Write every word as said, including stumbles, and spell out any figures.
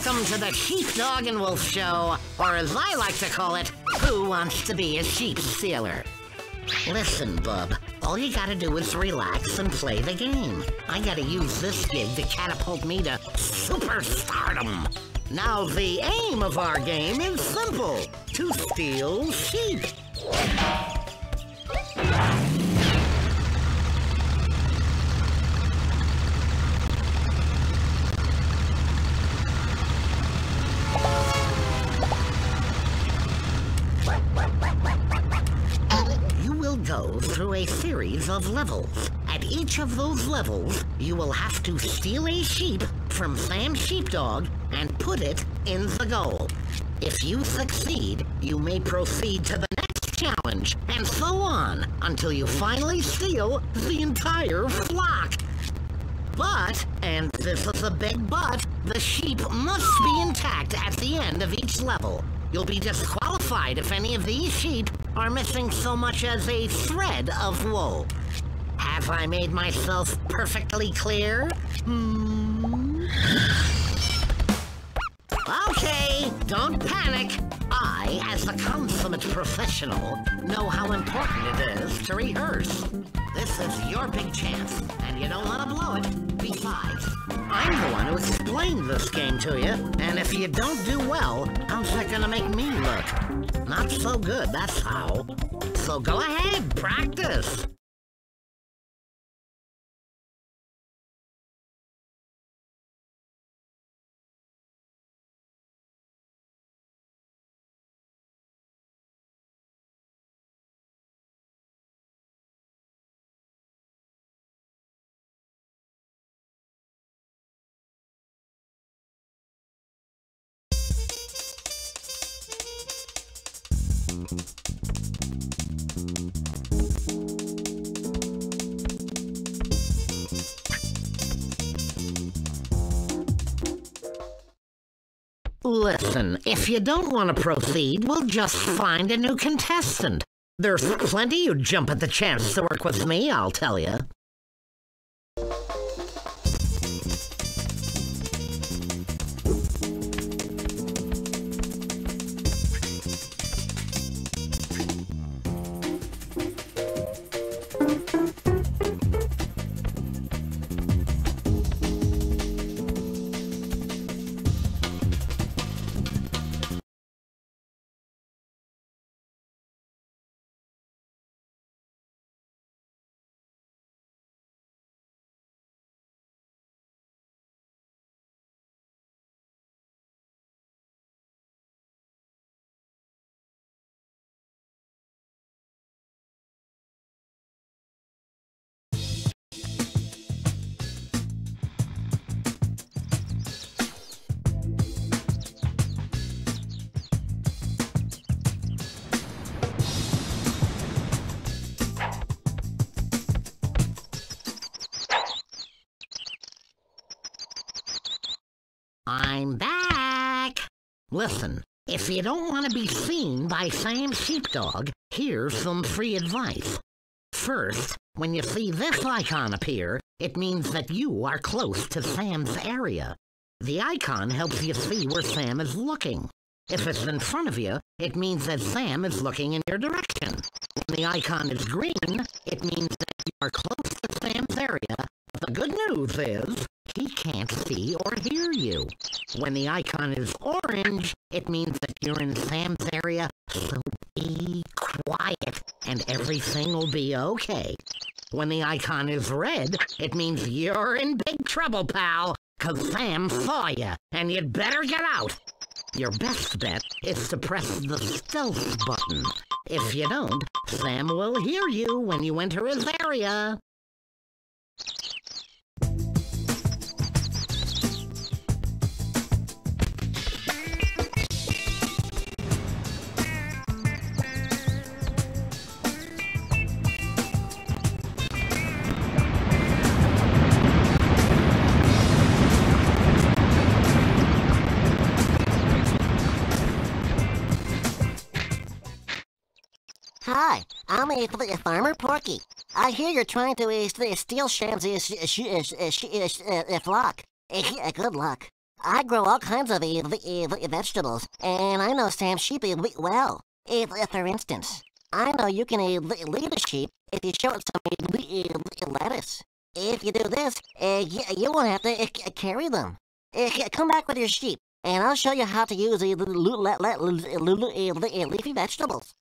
Welcome to the Sheepdog and Wolf Show, or as I like to call it, Who Wants to Be a Sheep Stealer? Listen, bub, all you gotta do is relax and play the game. I gotta use this gig to catapult me to superstardom. Now, the aim of our game is simple: to steal sheep. Through a series of levels. At each of those levels, you will have to steal a sheep from Sam Sheepdog and put it in the goal. If you succeed, you may proceed to the next challenge, and so on, until you finally steal the entire flock. But, and this is a big but, the sheep must be intact at the end of each level. You'll be disqualified if any of these sheep are missing so much as a thread of wool. Have I made myself perfectly clear? Hmm. Okay, don't panic. I, as a consummate professional, know how important it is to rehearse. This is your big chance, and you don't want to blow it. Besides, I'm the one who explained this game to you, and if you don't do well, how's that gonna make me look? Not so good, that's how. So go ahead, practice! Listen, if you don't want to proceed, we'll just find a new contestant. There's plenty who'd jump at the chance to work with me, I'll tell you. I'm back! Listen, if you don't want to be seen by Sam Sheepdog, here's some free advice. First, When you see this icon appear, it means that you are close to Sam's area. The icon helps you see where Sam is looking. If it's in front of you, it means that Sam is looking in your direction. When the icon is green, it means that you are close to Sam's area. The good news is, he can't see or hear you. When the icon is orange, it means that you're in Sam's area, so be quiet, and everything will be okay. When the icon is red, it means you're in big trouble, pal, 'cause Sam saw you, and you'd better get out. Your best bet is to press the stealth button. If you don't, Sam will hear you when you enter his area. Hi, I'm a Farmer Porky. I hear you're trying to uh, steal Sam's uh, sh sh sh sh uh, flock. Uh, good luck. I grow all kinds of uh, uh, vegetables, and I know Sam Sheep uh, well. Uh, for instance, I know you can uh, lead a sheep if you show it some uh, lettuce. If you do this, uh, you won't have to uh, carry them. Uh, come back with your sheep, and I'll show you how to use uh, leafy vegetables.